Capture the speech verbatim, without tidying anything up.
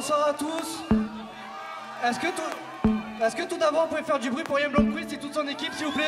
Bonsoir à tous. Est-ce que tout, est-ce que tout d'abord on pourrait faire du bruit pour Jan Blomqvist et toute son équipe, s'il vous plaît?